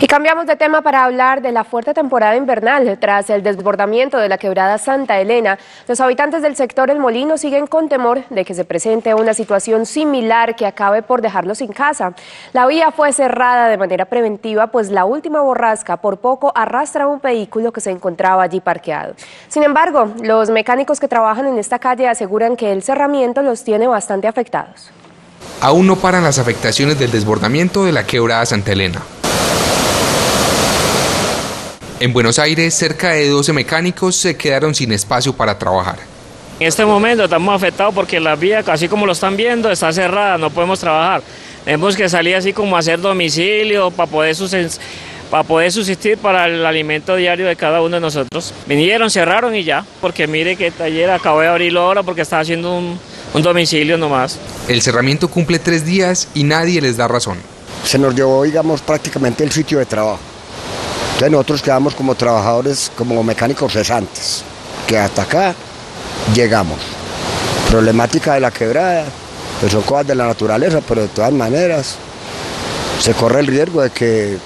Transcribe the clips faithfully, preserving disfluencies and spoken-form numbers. Y cambiamos de tema para hablar de la fuerte temporada invernal. Tras el desbordamiento de la quebrada Santa Elena, los habitantes del sector El Molino siguen con temor de que se presente una situación similar que acabe por dejarlos sin casa. La vía fue cerrada de manera preventiva, pues la última borrasca por poco arrastra un vehículo que se encontraba allí parqueado. Sin embargo, los mecánicos que trabajan en esta calle aseguran que el cerramiento los tiene bastante afectados. Aún no paran las afectaciones del desbordamiento de la quebrada Santa Elena. En Buenos Aires, cerca de doce mecánicos se quedaron sin espacio para trabajar. En este momento estamos afectados porque la vía, así como lo están viendo, está cerrada, no podemos trabajar. Tenemos que salir así como a hacer domicilio para poder, para poder subsistir para el alimento diario de cada uno de nosotros. Vinieron, cerraron y ya, porque mire que ayer acabo de abrirlo ahora porque estaba haciendo un, un domicilio nomás. El cerramiento cumple tres días y nadie les da razón. Se nos llevó, digamos, prácticamente el sitio de trabajo. Entonces nosotros quedamos como trabajadores, como mecánicos cesantes, que hasta acá llegamos. Problemática de la quebrada, pues son cosas de la naturaleza, pero de todas maneras se corre el riesgo de que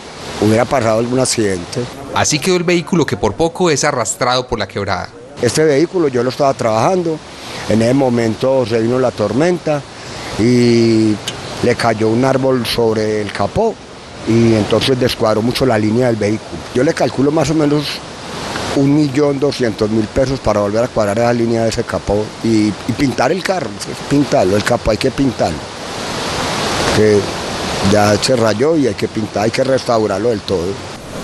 hubiera pasado algún accidente. Así quedó el vehículo que por poco es arrastrado por la quebrada. Este vehículo yo lo estaba trabajando, en ese momento se vino la tormenta y le cayó un árbol sobre el capó. Y entonces descuadró mucho la línea del vehículo. Yo le calculo más o menos un millón doscientos mil pesos para volver a cuadrar esa línea de ese capó y, y pintar el carro, pintarlo, el capó hay que pintarlo. Que ya se rayó y hay que pintar, hay que restaurarlo del todo.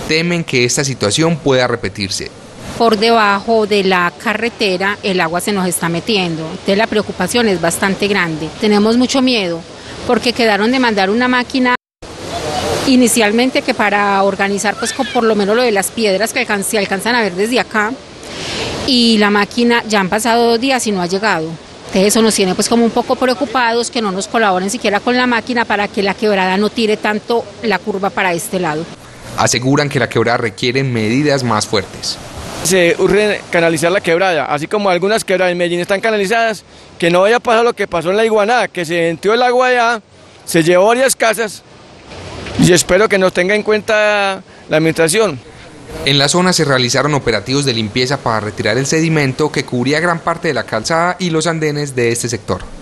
Temen que esta situación pueda repetirse. Por debajo de la carretera el agua se nos está metiendo, entonces la preocupación es bastante grande. Tenemos mucho miedo porque quedaron de mandar una máquina inicialmente que para organizar pues con por lo menos lo de las piedras que alcanz, se alcanzan a ver desde acá, y la máquina ya han pasado dos días y no ha llegado. Entonces eso nos tiene pues como un poco preocupados, que no nos colaboren siquiera con la máquina para que la quebrada no tire tanto la curva para este lado. Aseguran que la quebrada requiere medidas más fuertes. Se urge canalizar la quebrada, así como algunas quebradas en Medellín están canalizadas, que no haya pasado lo que pasó en la Iguanada, que se entró el agua allá, se llevó varias casas. Y espero que nos tenga en cuenta la administración. En la zona se realizaron operativos de limpieza para retirar el sedimento que cubría gran parte de la calzada y los andenes de este sector.